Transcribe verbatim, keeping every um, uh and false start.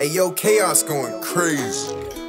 Ayo, Chaos going crazy.